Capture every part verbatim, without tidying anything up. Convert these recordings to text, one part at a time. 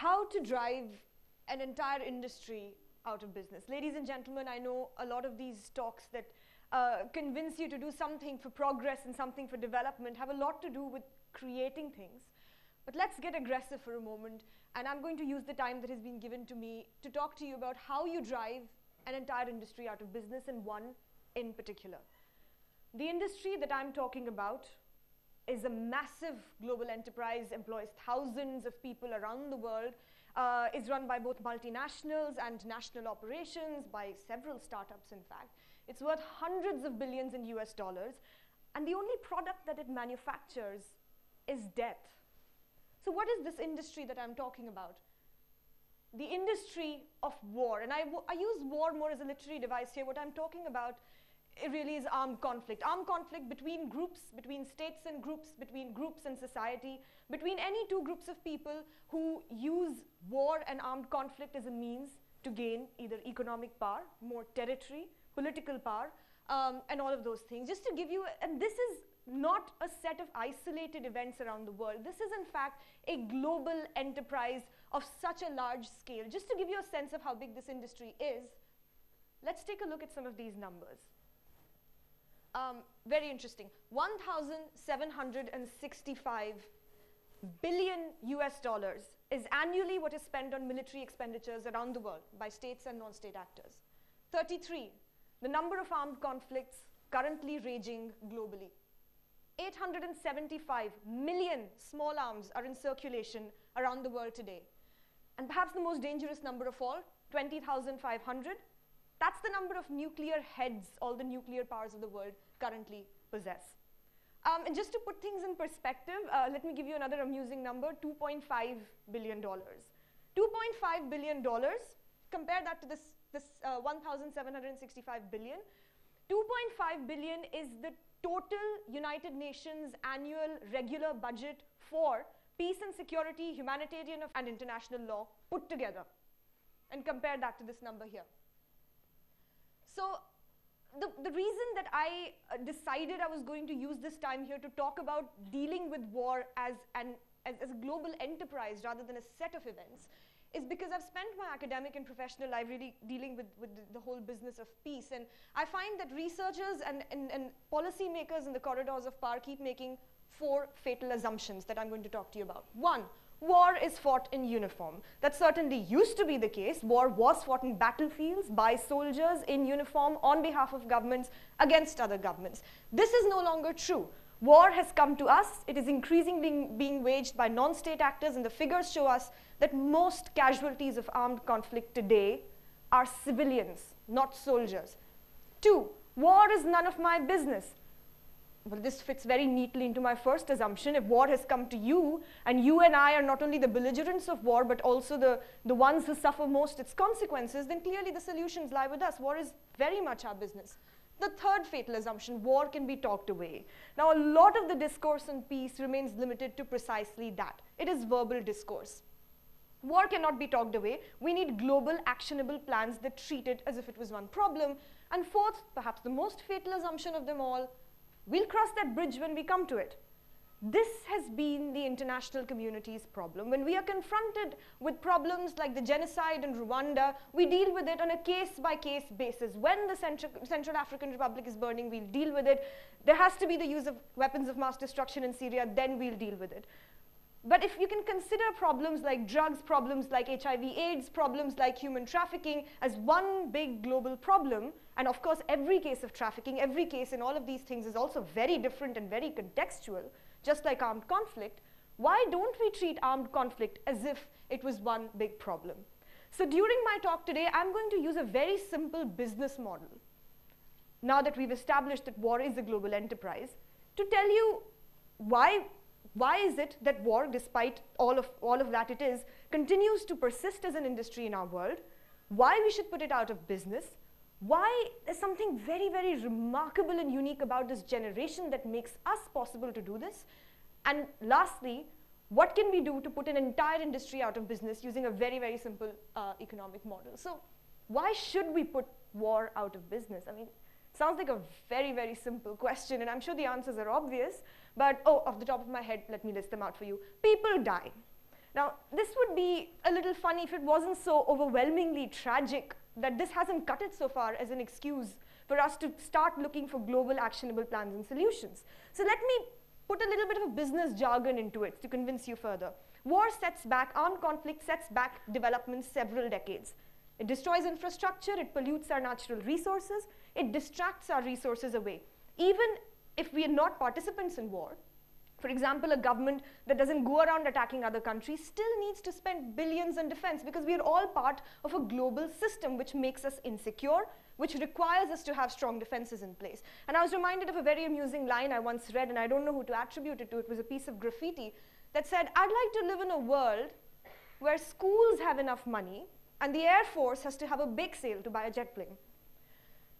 how to drive an entire industry out of business. Ladies and gentlemen, I know a lot of these talks that uh, convince you to do something for progress and something for development have a lot to do with creating things. But let's get aggressive for a moment, and I'm going to use the time that has been given to me to talk to you about how you drive an entire industry out of business, and one in particular. The industry that I'm talking about is a massive global enterprise, employs thousands of people around the world, uh, is run by both multinationals and national operations, by several startups in fact. It's worth hundreds of billions in U S dollars, and the only product that it manufactures is death. So what is this industry that I'm talking about? The industry of war. And I, w I use war more as a literary device here. What I'm talking about it really is armed conflict. Armed conflict between groups, between states and groups, between groups and society, between any two groups of people who use war and armed conflict as a means to gain either economic power, more territory, political power, um, and all of those things. Just to give you, and this is not a set of isolated events around the world. This is in fact a global enterprise of such a large scale. Just to give you a sense of how big this industry is, let's take a look at some of these numbers. Um, very interesting. one thousand seven hundred sixty-five billion U S dollars is annually what is spent on military expenditures around the world by states and non-state actors. thirty-three, the number of armed conflicts currently raging globally. eight hundred seventy-five million small arms are in circulation around the world today. And perhaps the most dangerous number of all, twenty thousand five hundred. That's the number of nuclear heads all the nuclear powers of the world currently possess. Um, and just to put things in perspective, uh, let me give you another amusing number, two point five billion dollars. two point five billion dollars, compare that to this, this uh, one thousand seven hundred sixty-five billion. two point five billion is the total United Nations annual regular budget for peace and security, humanitarian and international law put together. And compare that to this number here. So the, the reason that I decided I was going to use this time here to talk about dealing with war as, an, as, as a global enterprise rather than a set of events is because I've spent my academic and professional life really dealing with, with the, the whole business of peace. And I find that researchers and, and, and policymakers in the corridors of power keep making four fatal assumptions that I'm going to talk to you about. One, war is fought in uniform. That certainly used to be the case. War was fought in battlefields by soldiers in uniform on behalf of governments against other governments. This is no longer true. War has come to us. It is increasingly being waged by non-state actors, and the figures show us that most casualties of armed conflict today are civilians, not soldiers. Two, war is none of my business. Well, this fits very neatly into my first assumption. If war has come to you, and you and I are not only the belligerents of war, but also the, the ones who suffer most its consequences, then clearly the solutions lie with us. War is very much our business. The third fatal assumption, war can be talked away. Now, a lot of the discourse on peace remains limited to precisely that. It is verbal discourse. War cannot be talked away. We need global actionable plans that treat it as if it was one problem. And fourth, perhaps the most fatal assumption of them all, we'll cross that bridge when we come to it. This has been the international community's problem. When we are confronted with problems like the genocide in Rwanda, we deal with it on a case-by-case basis. When the Central, Central African Republic is burning, we'll deal with it. There has to be the use of weapons of mass destruction in Syria, then we'll deal with it. But if you can consider problems like drugs, problems like H I V AIDS, problems like human trafficking as one big global problem, and of course every case of trafficking, every case in all of these things is also very different and very contextual, just like armed conflict, why don't we treat armed conflict as if it was one big problem? So during my talk today, I'm going to use a very simple business model, now that we've established that war is a global enterprise, to tell you why Why is it that war, despite all of, all of that it is, continues to persist as an industry in our world, why we should put it out of business, why there's something very, very remarkable and unique about this generation that makes us possible to do this, and lastly, what can we do to put an entire industry out of business using a very, very simple uh, economic model. So why should we put war out of business? I mean, sounds like a very, very simple question, and I'm sure the answers are obvious, but oh, off the top of my head, let me list them out for you. People die. Now, this would be a little funny if it wasn't so overwhelmingly tragic that this hasn't cut it so far as an excuse for us to start looking for global actionable plans and solutions. So let me put a little bit of a business jargon into it to convince you further. War sets back, armed conflict sets back development several decades. It destroys infrastructure, it pollutes our natural resources, it distracts our resources away. Even if we are not participants in war, for example, a government that doesn't go around attacking other countries still needs to spend billions on defense because we are all part of a global system which makes us insecure, which requires us to have strong defenses in place. And I was reminded of a very amusing line I once read, and I don't know who to attribute it to. It was a piece of graffiti that said, "I'd like to live in a world where schools have enough money and the Air Force has to have a bake sale to buy a jet plane."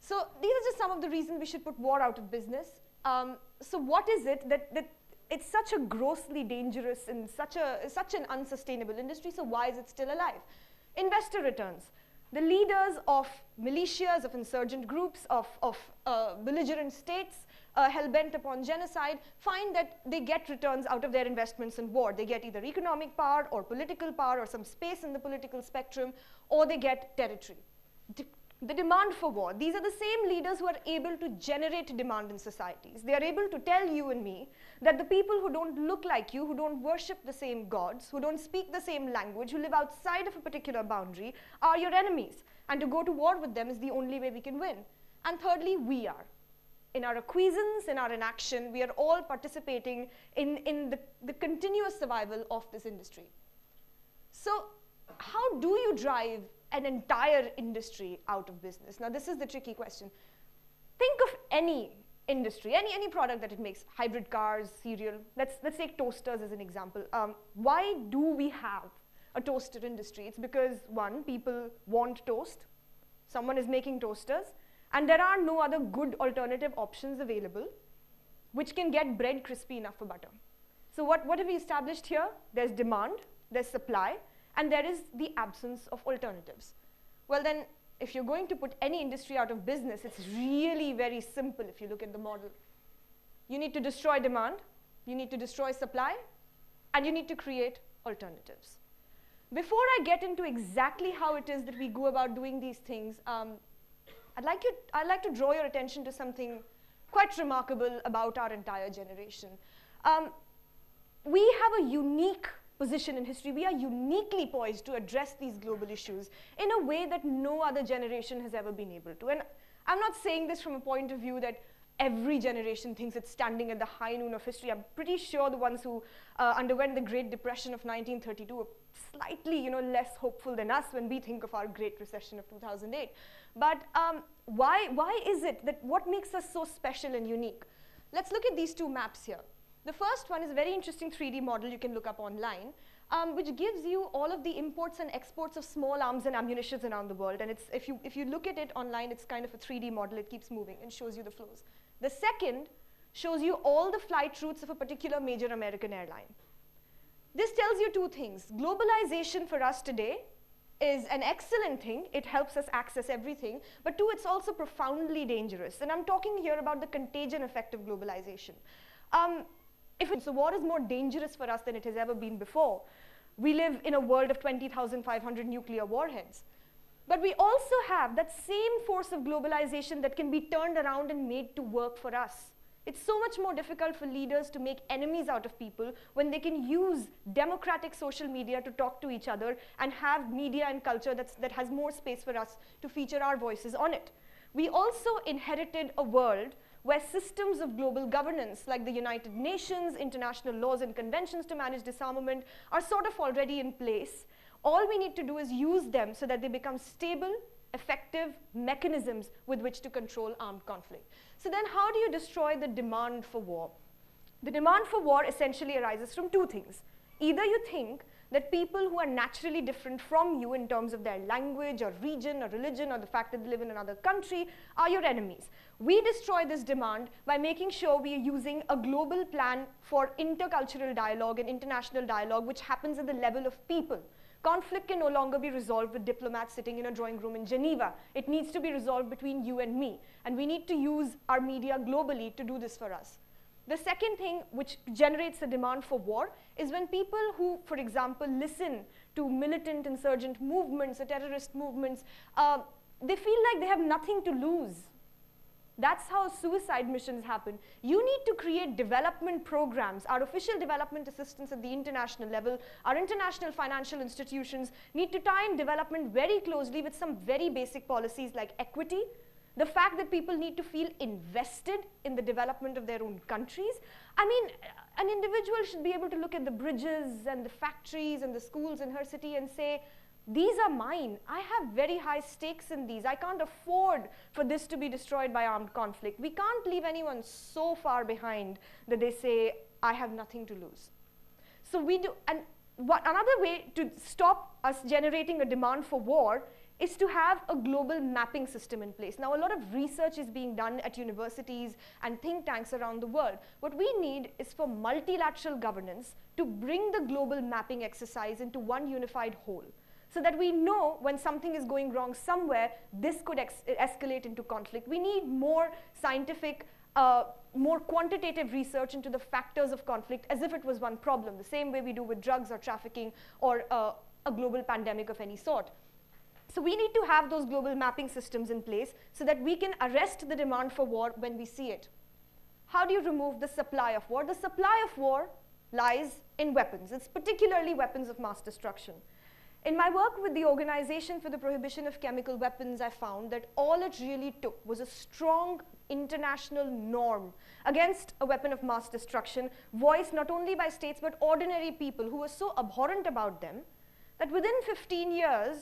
So these are just some of the reasons we should put war out of business. Um, so what is it that, that it's such a grossly dangerous and such, a, such an unsustainable industry, so why is it still alive? Investor returns. The leaders of militias, of insurgent groups, of, of uh, belligerent states, uh, hell-bent upon genocide, find that they get returns out of their investments in war. They get either economic power or political power or some space in the political spectrum, or they get territory. D The demand for war. These are the same leaders who are able to generate demand in societies. They are able to tell you and me that the people who don't look like you, who don't worship the same gods, who don't speak the same language, who live outside of a particular boundary, are your enemies. And to go to war with them is the only way we can win. And thirdly, we are. In our acquiescence, in our inaction, we are all participating in, in the, the continuous survival of this industry. So how do you drive an entire industry out of business? Now, this is the tricky question. Think of any industry, any, any product that it makes, hybrid cars, cereal. Let's, let's take toasters as an example. Um, why do we have a toaster industry? It's because, one, people want toast. Someone is making toasters, and there are no other good alternative options available which can get bread crispy enough for butter. So what, what have we established here? There's demand, there's supply, and there is the absence of alternatives. Well then, if you're going to put any industry out of business, it's really very simple if you look at the model. You need to destroy demand, you need to destroy supply, and you need to create alternatives. Before I get into exactly how it is that we go about doing these things, um, I'd like you, I'd like to draw your attention to something quite remarkable about our entire generation. Um, we have a unique position in history. We are uniquely poised to address these global issues in a way that no other generation has ever been able to. And I'm not saying this from a point of view that every generation thinks it's standing at the high noon of history. I'm pretty sure the ones who uh, underwent the Great Depression of nineteen thirty-two are slightly, you know, less hopeful than us when we think of our Great Recession of two thousand eight. But um, why, why is it that what makes us so special and unique? Let's look at these two maps here. The first one is a very interesting three D model you can look up online, um, which gives you all of the imports and exports of small arms and ammunitions around the world. And it's, if, you, if you look at it online, it's kind of a three D model. It keeps moving and shows you the flows. The second shows you all the flight routes of a particular major American airline. This tells you two things. Globalization for us today is an excellent thing. It helps us access everything. But two, it's also profoundly dangerous. And I'm talking here about the contagion effect of globalization. Um, If it's, so war is more dangerous for us than it has ever been before. We live in a world of twenty thousand five hundred nuclear warheads. But we also have that same force of globalization that can be turned around and made to work for us. It's so much more difficult for leaders to make enemies out of people when they can use democratic social media to talk to each other and have media and culture that's, that has more space for us to feature our voices on it. We also inherited a world where systems of global governance, like the United Nations, international laws and conventions to manage disarmament, are sort of already in place. All we need to do is use them so that they become stable, effective mechanisms with which to control armed conflict. So then how do you destroy the demand for war? The demand for war essentially arises from two things. Either you think that people who are naturally different from you in terms of their language or region or religion or the fact that they live in another country are your enemies. We destroy this demand by making sure we are using a global plan for intercultural dialogue and international dialogue which happens at the level of people. Conflict can no longer be resolved with diplomats sitting in a drawing room in Geneva. It needs to be resolved between you and me, and we need to use our media globally to do this for us. The second thing which generates the demand for war is when people who, for example, listen to militant insurgent movements or terrorist movements, uh, they feel like they have nothing to lose. That's how suicide missions happen. You need to create development programs. Our official development assistance at the international level, our international financial institutions need to tie in development very closely with some very basic policies like equity, the fact that people need to feel invested in the development of their own countries. I mean, an individual should be able to look at the bridges and the factories and the schools in her city and say, these are mine. I have very high stakes in these. I can't afford for this to be destroyed by armed conflict. We can't leave anyone so far behind that they say, I have nothing to lose. So we do, and what, another way to stop us generating a demand for war is to have a global mapping system in place. Now, a lot of research is being done at universities and think tanks around the world. What we need is for multilateral governance to bring the global mapping exercise into one unified whole, so that we know when something is going wrong somewhere, this could ex escalate into conflict. We need more scientific, uh, more quantitative research into the factors of conflict as if it was one problem, the same way we do with drugs or trafficking or uh, a global pandemic of any sort. So we need to have those global mapping systems in place so that we can arrest the demand for war when we see it. How do you remove the supply of war? The supply of war lies in weapons. It's particularly weapons of mass destruction. In my work with the Organization for the Prohibition of Chemical Weapons, I found that all it really took was a strong international norm against a weapon of mass destruction, voiced not only by states but ordinary people who were so abhorrent about them that within fifteen years,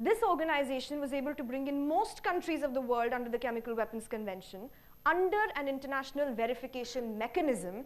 this organization was able to bring in most countries of the world under the Chemical Weapons Convention under an international verification mechanism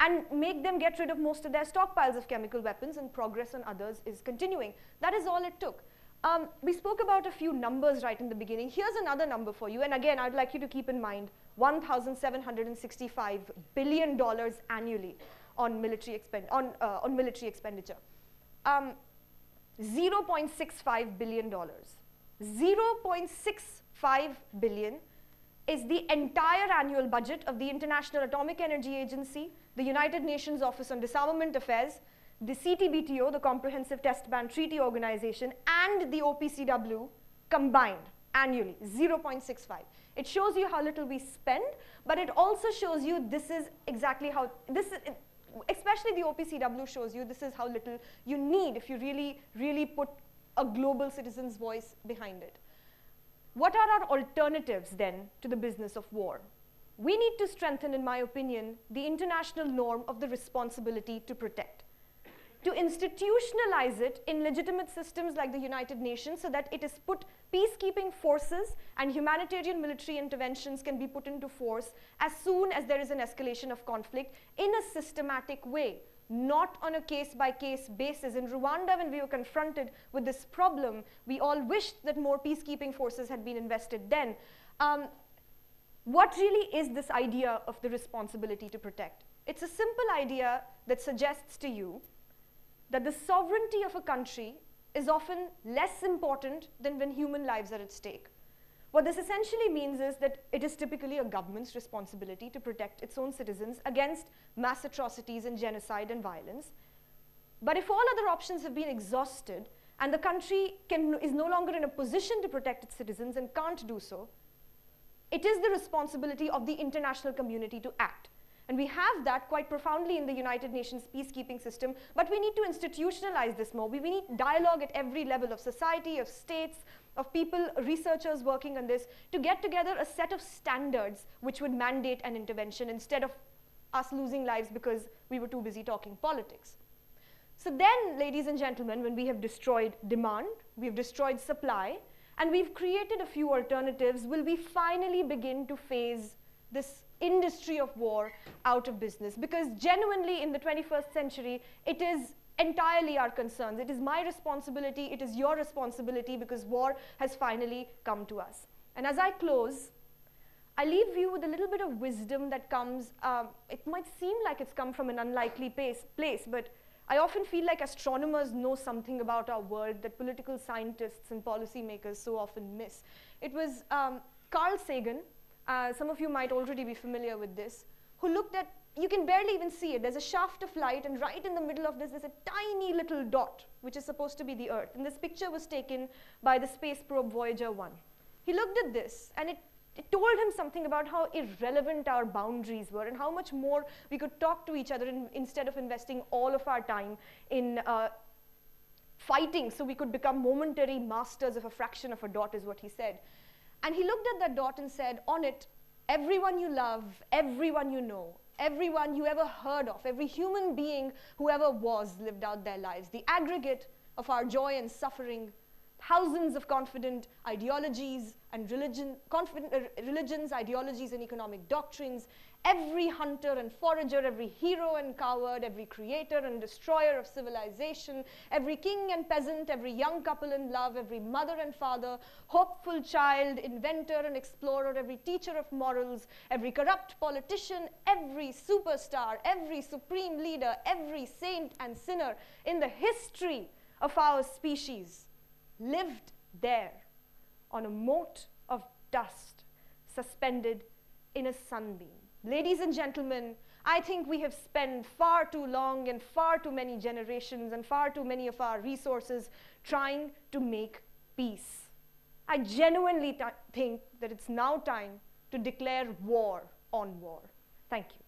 and make them get rid of most of their stockpiles of chemical weapons, and progress on others is continuing. That is all it took. Um, we spoke about a few numbers right in the beginning. Here's another number for you, and again, I'd like you to keep in mind one thousand seven hundred sixty-five billion dollars annually on military, expend on, uh, on military expenditure. Um, zero point six five billion dollars. zero point six five billion is the entire annual budget of the International Atomic Energy Agency, the United Nations Office on Disarmament Affairs, the C T B T O, the Comprehensive Test Ban Treaty Organization, and the O P C W combined annually, zero point six five. It shows you how little we spend, but it also shows you this is exactly how, this is, especially the O P C W shows you this is how little you need if you really, really put a global citizen's voice behind it. What are our alternatives then to the business of war? We need to strengthen, in my opinion, the international norm of the responsibility to protect, to institutionalize it in legitimate systems like the United Nations so that it is put, peacekeeping forces and humanitarian military interventions can be put into force as soon as there is an escalation of conflict in a systematic way, not on a case-by-case basis. In Rwanda, when we were confronted with this problem, we all wished that more peacekeeping forces had been invested then. Um, what really is this idea of the responsibility to protect? It's a simple idea that suggests to you that the sovereignty of a country is often less important than when human lives are at stake. What this essentially means is that it is typically a government's responsibility to protect its own citizens against mass atrocities and genocide and violence. But if all other options have been exhausted and the country can, is no longer in a position to protect its citizens and can't do so, it is the responsibility of the international community to act. And we have that quite profoundly in the United Nations peacekeeping system, but we need to institutionalize this more. We, we need dialogue at every level of society, of states, of people, researchers working on this, to get together a set of standards which would mandate an intervention instead of us losing lives because we were too busy talking politics. So then, ladies and gentlemen, when we have destroyed demand, we've destroyed supply, and we've created a few alternatives, will we finally begin to phase this industry of war out of business? Because genuinely in the twenty-first century, it is entirely our concerns. It is my responsibility, it is your responsibility, because war has finally come to us. And as I close, I leave you with a little bit of wisdom that comes, um, it might seem like it's come from an unlikely place, place, but I often feel like astronomers know something about our world that political scientists and policymakers so often miss. It was um, Carl Sagan, Uh, some of you might already be familiar with this, who looked at you can barely even see it. There's a shaft of light, and right in the middle of this, there's a tiny little dot, which is supposed to be the Earth. And this picture was taken by the space probe Voyager one. He looked at this, and it, it told him something about how irrelevant our boundaries were and how much more we could talk to each other in, instead of investing all of our time in uh, fighting so we could become momentary masters of a fraction of a dot, is what he said. And he looked at that dot and said, on it, everyone you love, everyone you know, everyone you ever heard of, every human being who ever was lived out their lives. The aggregate of our joy and suffering, thousands of confident ideologies and religion, confident, uh, religions, ideologies and economic doctrines, every hunter and forager, every hero and coward, every creator and destroyer of civilization, every king and peasant, every young couple in love, every mother and father, hopeful child, inventor and explorer, every teacher of morals, every corrupt politician, every superstar, every supreme leader, every saint and sinner in the history of our species lived there on a mote of dust suspended in a sunbeam. Ladies and gentlemen, I think we have spent far too long and far too many generations and far too many of our resources trying to make peace. I genuinely think that it's now time to declare war on war. Thank you.